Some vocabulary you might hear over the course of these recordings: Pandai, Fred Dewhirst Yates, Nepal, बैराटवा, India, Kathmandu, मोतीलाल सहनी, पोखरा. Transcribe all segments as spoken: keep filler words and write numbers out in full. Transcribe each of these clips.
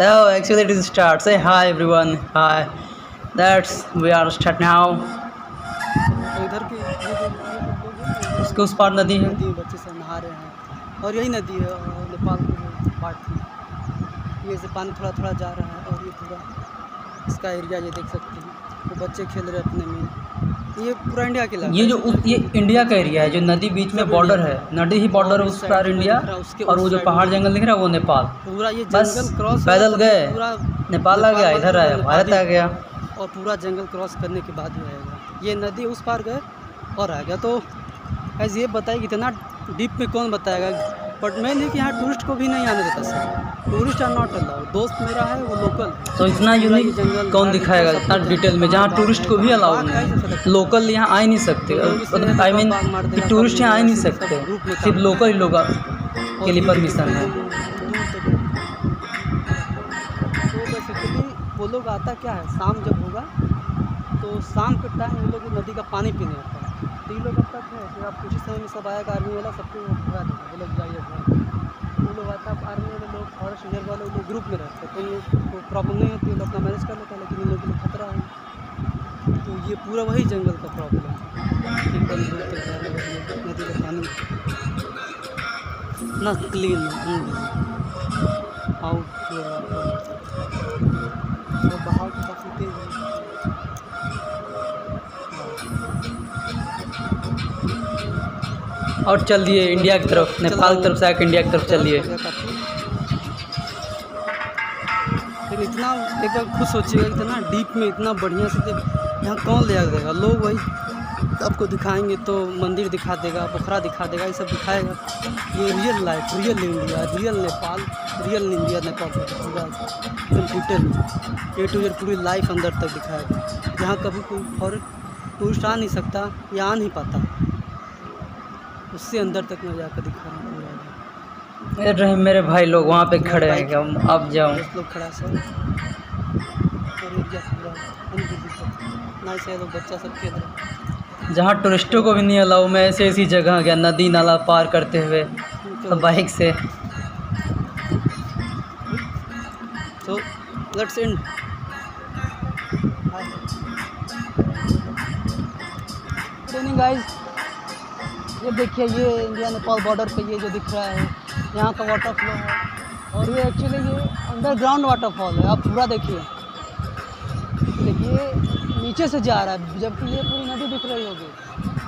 Oh, actually it is start. Say hi everyone. Hi. That's we are start now. इधर के उसके उस पार नदी है, बच्चे सब नहा रहे हैं और यही नदी है और नेपाल की पार्ट थी। ये से पानी थोड़ा थोड़ा जा रहा है और ये पूरा इसका एरिया ये देख सकते हैं। तो बच्चे खेल रहे अपने में। ये पूरा इंडिया के लिए ये जो उस, ये इंडिया का एरिया है जो नदी बीच में बॉर्डर है, नदी ही बॉर्डर है उस पार इंडिया और वो जो पहाड़ जंगल दिख रहा है वो नेपाल। पूरा ये जंगल क्रॉस पैदल गए, पूरा नेपाल आ गया, इधर आया भारत आ गया और पूरा जंगल क्रॉस करने के बाद ही आएगा। ये नदी उस पार गए और आ गया। तो ऐसे ये बताइए इतना डीप में कौन बताएगा। बट मैंने है कि यहाँ टूरिस्ट को भी नहीं आने देता sir, tourist are not allowed. दोस्त मेरा है वो लोकल, तो इतना यूनिक जंगल कौन दिखाएगा इतना डिटेल में, जहाँ टूरिस्ट को भी अलाउड नहीं। लोकल यहाँ आ ही नहीं सकते, आई मीन टूरिस्ट यहाँ आ ही नहीं सकते, सिर्फ लोकल ही लोग के लिए परमिशन है। तो बेसिकली वो लोग आता क्या है, शाम जब होगा तो शाम के टाइम वो लोग नदी का पानी पीने आता है। तो ये लोग अब तक है फिर आप कुछ ही समय में सब आएगा आर्मी वाला, सबको भगा देगा। वो लोग जाइए वो लोग आता है आर्मी वाले लोग, फॉरेस्ट रिजर्व वाले लोग ग्रुप में रहते हैं तो उन लोग प्रॉब्लम नहीं होती, वो लोग अपना मैनेज कर लेते हैं। लेकिन इन लोगों के लिए खतरा है, तो ये पूरा वही जंगल का प्रॉब्लम है। नदी का पानी ना क्लीन आउट बहाव के काफ़ी तेज है। और चल दिए इंडिया की तरफ, नेपाल की तरफ से आकर इंडिया की तरफ चल दिए। फिर इतना एक बार खुद सोचिएगा इतना डीप में इतना बढ़िया से यहाँ कौन ले जाएगा। लोग वही आपको दिखाएंगे, तो मंदिर दिखा देगा, पोखरा दिखा देगा, ये सब दिखाएगा। ये real life, real India, real Nepal, real India Nepal पूरा एकदम डिटेल में ए टू जेड पूरी लाइफ अंदर तक दिखाएगा। यहाँ कभी कोई और टूरिस्ट आ नहीं सकता या आ नहीं पाता, उससे अंदर तक मैं जाकर दिखा रहा हूँ। मेरे भाई लोग वहाँ पे खड़े हैं, हम अब जाओ लोग खड़ा सर लोग बच्चा सब खेल रहे। जहाँ टूरिस्टों को भी नहीं अलाउ, मैं ऐसी ऐसी जगह गया नदी नाला पार करते हुए बाइक से। तो लेट्स एंड गाइस, ये देखिए ये इंडिया नेपाल बॉर्डर पे ये जो दिख रहा है यहाँ का वाटरफॉल है और ये एक्चुअली ये अंडरग्राउंड वाटरफॉल है। आप पूरा देखिए, देखिए नीचे से जा रहा है जबकि ये पूरी नदी दिख रही होगी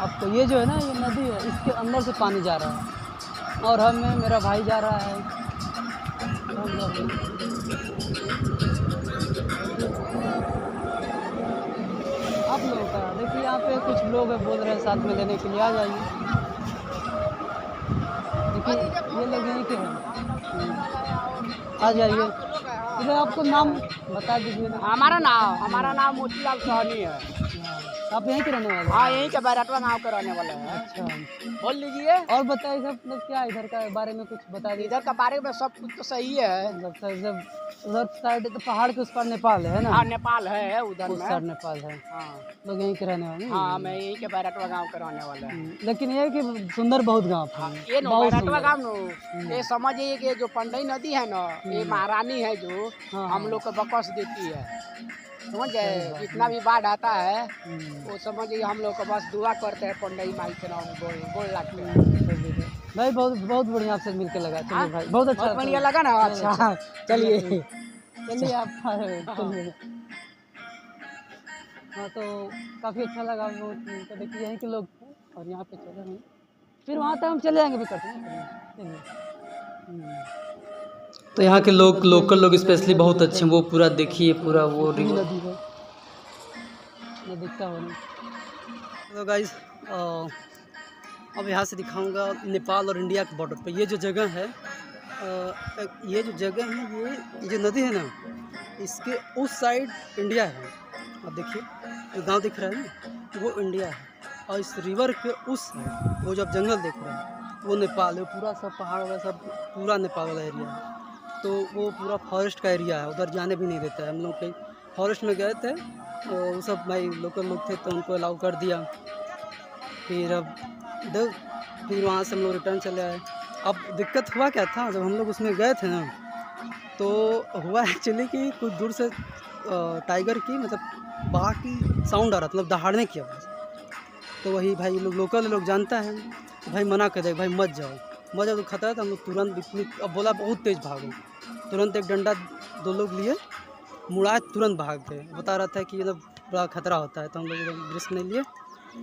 आपको। ये जो है ना ये नदी है, इसके अंदर से पानी जा रहा है और हमें मेरा भाई जा रहा है। आप लोगों का देखिए यहाँ पे कुछ लोग बोल रहे हैं साथ में लेने के लिए आ जाइए। ये लगने के हैं आ जाइए। इधर आपको नाम बता दीजिए। हमारा नाम हमारा नाम मोतीलाल सहनी है। आप यहीं के रहने वाले हैं? हाँ, यहीं के बैराटवा गाँव के रहने वाले हैं। अच्छा, बोल लीजिए। और बताइए सब मतलब क्या इधर का बारे में कुछ बता दीजिए। इधर का बारे में सब कुछ तो सही है मतलब सर, जब उधर साइड तो पहाड़ के उस पार नेपाल है ना? हाँ, नेपाल है उधर, उस साइड नेपाल है। हाँ, लोग यहीं के रहने वाले हैं। हाँ, मैं यहीं के बैराटवा गाँव के रहने वाले हैं। लेकिन ये कि सुंदर बहुत गाँव था ये बैराटवा गाँव न। ये समझिए कि जो पंडई नदी है ना, ये महारानी है जो हम लोग को बकौस देती है, समझ जाए। जितना भी बाढ़ आता है वो समझिए हम लोग का बस दुआ करते हैं पंडई माई के नाम बोल बोल लाख में। भाई बहुत बहुत बढ़िया आपसे मिलकर लगा। चलिए भाई बहुत अच्छा बढ़िया लगा ना। अच्छा चलिए चलिए आप हाँ, तो काफ़ी अच्छा लगा। वो तो देखिए यहीं के लोग और यहाँ पे चले हैं, फिर वहाँ तक हम चले जाएँगे भी करते। तो यहाँ के लोग लोकल लोग स्पेशली बहुत अच्छे हैं। वो पूरा देखिए पूरा वो नदी है दिखता होगा। तो गाइस अब यहाँ से दिखाऊंगा नेपाल और इंडिया के बॉर्डर पे ये जो जगह है, ये जो जगह है ये जो नदी है ना इसके उस साइड इंडिया है। अब देखिए जो गांव दिख रहा है ना वो इंडिया है और इस रिवर के उस वो जो आप जंगल देख रहे हैं वो नेपाल है। पूरा सब पहाड़ वाला सब पूरा नेपाल वाला एरिया है, तो वो पूरा फॉरेस्ट का एरिया है, उधर जाने भी नहीं देता है। हम लोग कहीं फॉरेस्ट में गए थे, वो सब भाई लोकल लोग थे तो उनको अलाउ कर दिया। फिर अब दो फिर वहाँ से हम लोग रिटर्न चले आए। अब दिक्कत हुआ क्या था, जब हम लोग उसमें गए थे ना तो हुआ एक्चुअली कि कुछ दूर से टाइगर की मतलब बाघ की साउंड आ रहा था, मतलब दहाड़ने की आवाज़। तो वही भाई लोग लोकल लोग जानता है, तो भाई मना कर दे, भाई मत जाओ मत जाओ तो खतरा था। हम लोग तुरंत इतनी अब बोला बहुत तेज़ भागो, तुरंत एक डंडा दो लोग लिए मुड़ाए, तुरंत भाग गए। बता रहा था कि मतलब बड़ा खतरा होता है, तो हम लोग रिस्क नहीं लिए।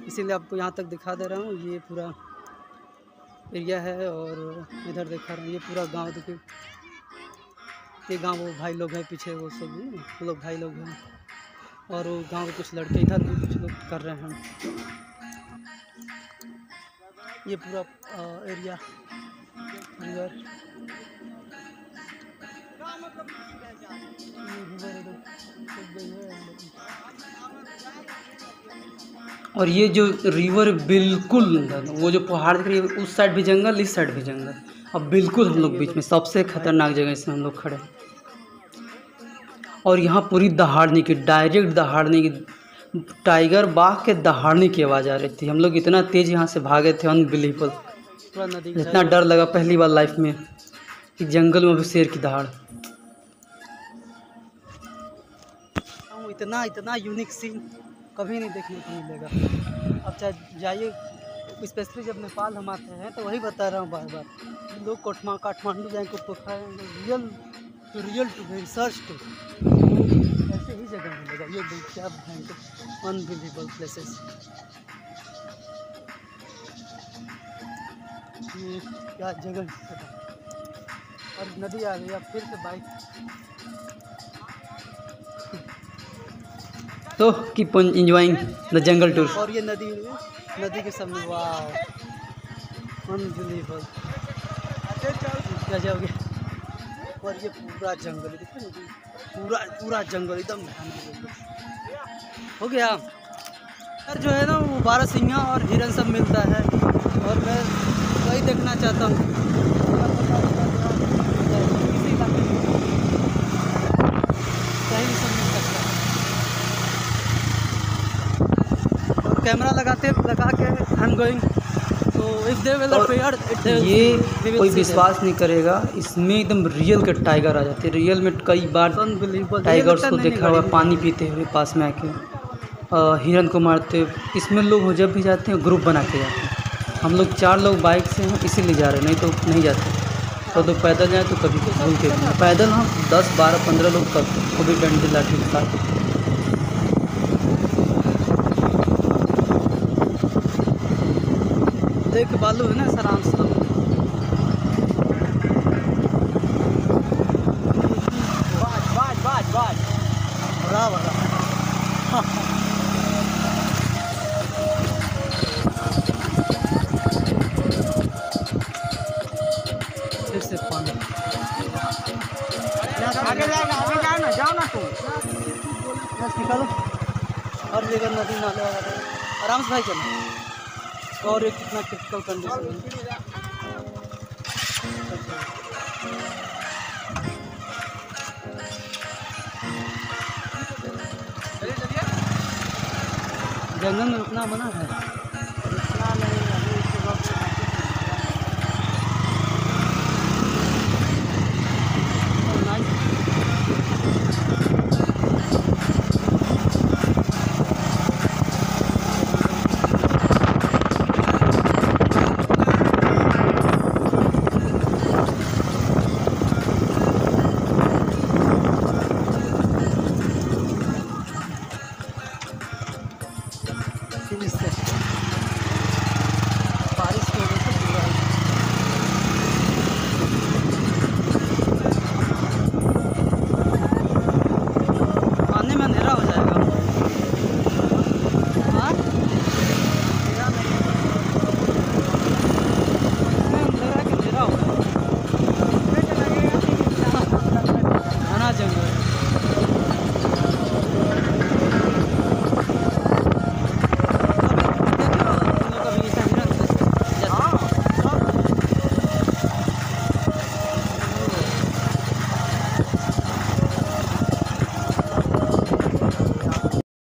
इसीलिए आपको यहाँ तक दिखा दे रहा हूँ, ये पूरा एरिया है। और इधर दिखा रहा हूँ ये पूरा गाँव, देखिए ये गांव वो भाई लोग हैं पीछे, वो सब वो लोग भाई लोग हैं। और वो गांव के कुछ लड़के इधर भी कुछ लोग कर रहे हैं। ये पूरा एरिया इधर और ये जो रिवर बिल्कुल वो जो पहाड़ दिख रही है, उस साइड भी जंगल इस साइड भी जंगल। अब बिल्कुल हम लोग बीच में सबसे खतरनाक जगह इसमें हम लोग खड़े हैं। और यहाँ पूरी दहाड़ने की डायरेक्ट दहाड़ने की टाइगर बाघ के दहाड़ने की आवाज़ आ रही थी। हम लोग इतना तेज़ यहाँ से भागे थे, अनबिलीवेबल। इतना डर लगा पहली बार लाइफ में कि जंगल में भी शेर की दहाड़। इतना इतना यूनिक सीन कभी नहीं देखने को मिलेगा। अब चाहे जाइए, स्पेशली जब नेपाल हम आते हैं तो वही बता रहा हूँ बार बार, लोग कोठमा काठमांडू जाएंगे तो real to real to research to ऐसे ही जगह मिलेगा। ये क्या भयंकर अनबिलीवेबल प्लेसेस। ये क्या जगह। और नदी आ गई, अब फिर से बाइक। तो keep on enjoying the jungle tour. और ये नदी नदी के सामने, वाह अनबिलीवेबल। क्या जाओगे। और ये पूरा जंगल देखो, पूरा पूरा जंगल एकदम हो गया। यार जो है ना वो बारहसिंगा और हिरन सब मिलता है, और मैं वही देखना चाहता हूँ। कहीं सब मिल सकता है। और कैमरा लगाते लगा के आई एम गोइंग। ये कोई विश्वास नहीं करेगा, इसमें एकदम रियल के टाइगर आ जाते हैं। रियल में कई बार टाइगर्स को देखा हुआ पानी पीते हुए पास में आके, हिरन को मारते। इसमें लोग जब भी जाते हैं ग्रुप बना के जाते हैं। हम लोग चार लोग बाइक से हैं इसीलिए जा रहे हैं, नहीं तो नहीं जाते। और तो पैदल जाएँ तो कभी भूल के पैदल हम दस बारह पंद्रह लोग तक वो भी डंडे लाठी के साथ। एक बालू है ना आराम से। बाज बाज बाज बाज बड़ा बड़ा। फिर से पानी आगे जाएगा, आगे जाओ ना जाओ ना तुम निकालो। और लेकर नदी नाले आराम से भाई चलना। और एक कितना क्रिटिकल कंडीशन है। जंगल में रुकना मना है।